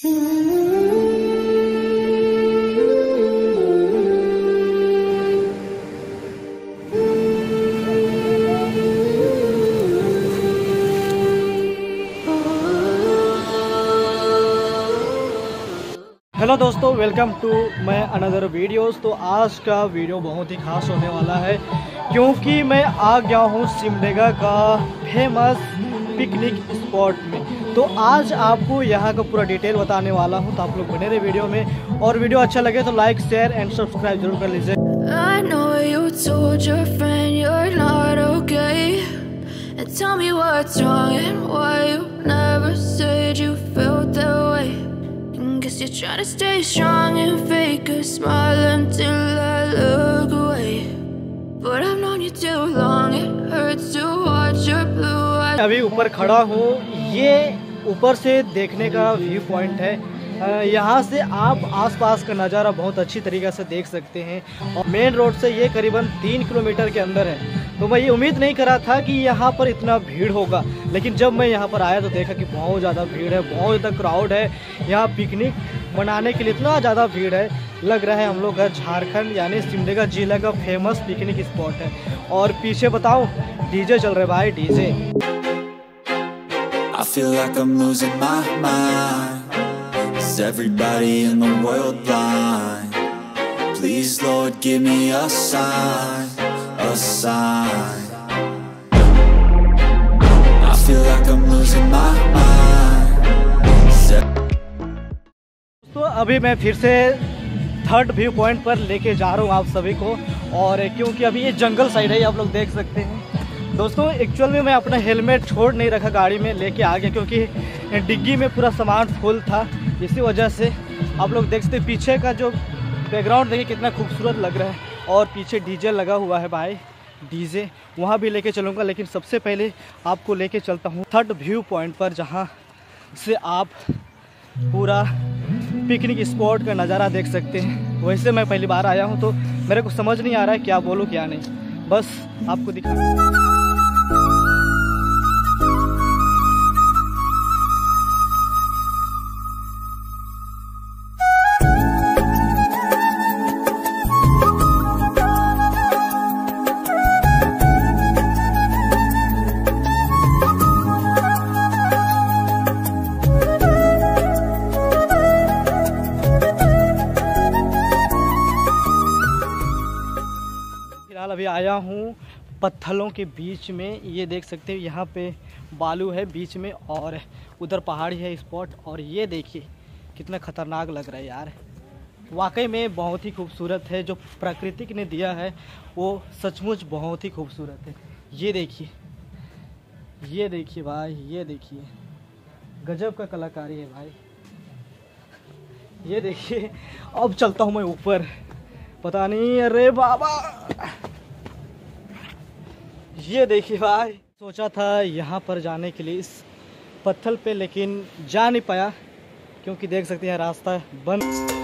Hello दोस्तों, welcome to my another videos. तो आज का वीडियो बहुत ही खास होने वाला है क्योंकि मैं आ गया हूँ सिमडेगा का फेमस पिकनिक स्पॉट में। तो आज आपको यहाँ का पूरा डिटेल बताने वाला हूँ, तो आप लोग बने रहे वीडियो में। और वीडियो अच्छा लगे तो लाइक शेयर एंड सब्सक्राइब जरूर कर लीजिए। You're trying to stay strong and fake a smile until I look away, but I've known you too long. It hurts to watch your blue eyes. अभी ऊपर खड़ा हूँ, ये ऊपर से देखने का व्यू पॉइंट है। यहाँ से आप आसपास का नज़ारा बहुत अच्छी तरीके से देख सकते हैं। और मेन रोड से ये करीबन 3 किलोमीटर के अंदर है। तो मैं ये उम्मीद नहीं करा था कि यहाँ पर इतना भीड़ होगा, लेकिन जब मैं यहाँ पर आया तो देखा कि बहुत ज़्यादा भीड़ है, बहुत ज़्यादा क्राउड है। यहाँ पिकनिक मनाने के लिए इतना ज़्यादा भीड़ है, लग रहा है हम लोग का झारखंड यानी सिमडेगा जिला का फेमस पिकनिक स्पॉट है। और पीछे बताओ डीजे चल रहे भाई, DJ a sign. I feel like I'm losing my mind. तो अभी मैं फिर से 3rd व्यू पॉइंट पर लेके जा रहा हूँ आप सभी को। और क्योंकि अभी ये जंगल साइड है, आप लोग देख सकते हैं। दोस्तों एक्चुअल में मैं अपना हेलमेट छोड़ नहीं रखा, गाड़ी में लेके आ गया क्योंकि डिग्गी में पूरा सामान फुल था। इसी वजह से आप लोग देख सकते पीछे का जो बैकग्राउंड देखिए कितना खूबसूरत लग रहा है। और पीछे डीजे लगा हुआ है भाई, डीजे वहाँ भी लेके चलूँगा, लेकिन सबसे पहले आपको लेके चलता हूँ 3rd व्यू पॉइंट पर, जहाँ से आप पूरा पिकनिक स्पॉट का नज़ारा देख सकते हैं। वैसे मैं पहली बार आया हूँ तो मेरे को समझ नहीं आ रहा है क्या बोलूँ क्या नहीं, बस आपको दिखा। अभी आया हूँ पत्थलों के बीच में, ये देख सकते हो यहाँ पे बालू है बीच में और उधर पहाड़ी है स्पॉट। और ये देखिए कितना खतरनाक लग रहा है यार, वाकई में बहुत ही खूबसूरत है। जो प्रकृति ने दिया है वो सचमुच बहुत ही खूबसूरत है। ये देखिए, ये देखिए भाई, ये देखिए गजब का कलाकारी है भाई। ये देखिए, अब चलता हूँ मैं ऊपर, पता नहीं। अरे बाबा, ये देखिए भाई, सोचा था यहाँ पर जाने के लिए इस पत्थर पे, लेकिन जा नहीं पाया क्योंकि देख सकते हैं रास्ता बंद।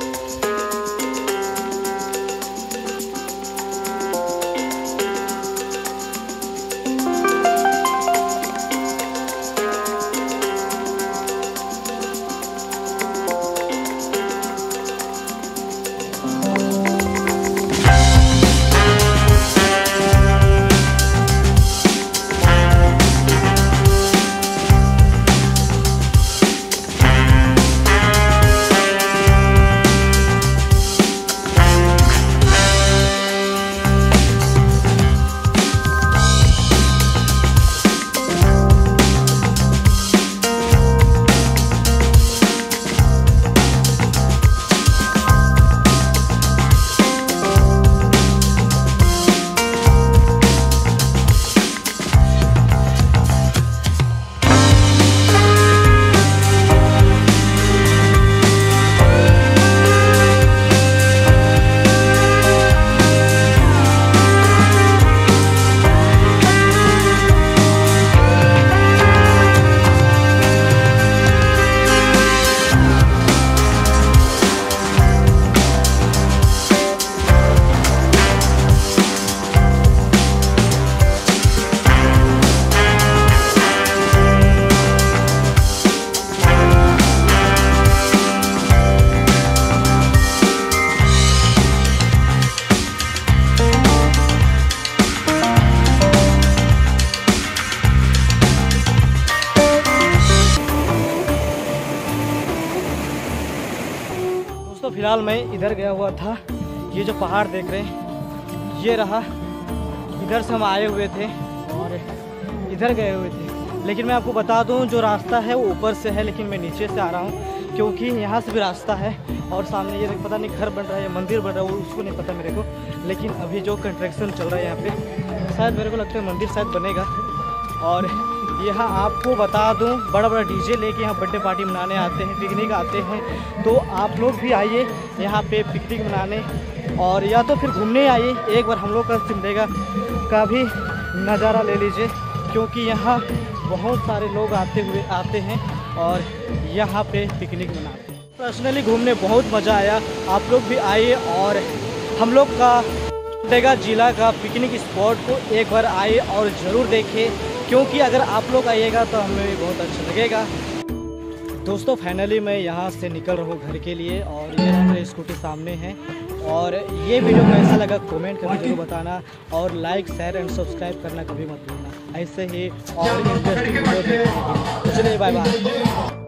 दोस्तों फिलहाल मैं इधर गया हुआ था, ये जो पहाड़ देख रहे हैं ये रहा, इधर से हम आए हुए थे और इधर गए हुए थे। लेकिन मैं आपको बता दूं जो रास्ता है वो ऊपर से है, लेकिन मैं नीचे से आ रहा हूँ क्योंकि यहाँ से भी रास्ता है। और सामने ये पता नहीं घर बन रहा है या मंदिर बन रहा है, वो उसको नहीं पता मेरे को। लेकिन अभी जो कंस्ट्रक्शन चल रहा है यहाँ पे, शायद मेरे को लगता है मंदिर शायद बनेगा। और यहाँ आपको बता दूँ बड़ा बड़ा डीजे लेके यहाँ बर्थडे पार्टी मनाने आते हैं, पिकनिक आते हैं। तो आप लोग भी आइए यहाँ पे पिकनिक मनाने, और या तो फिर घूमने आइए। एक बार हम लोग का सिमडेगा का भी नज़ारा ले लीजिए, क्योंकि यहाँ बहुत सारे लोग आते हैं और यहाँ पे पिकनिक मनाते हैं। पर्सनली घूमने बहुत मज़ा आया, आप लोग भी आइए और हम लोग का सिमडेगा ज़िला का पिकनिक स्पॉट को एक बार आइए और ज़रूर देखिए, क्योंकि अगर आप लोग आइएगा तो हमें भी बहुत अच्छा लगेगा। दोस्तों फाइनली मैं यहाँ से निकल रहा हूँ घर के लिए, और ये मेरे स्कूटी सामने है। और ये वीडियो कैसा लगा कमेंट करके जरूर बताना, और लाइक शेयर एंड सब्सक्राइब करना कभी मत भूलना। ऐसे ही और इंटरेस्टिंग वीडियो देखने के लिए बाय बाय।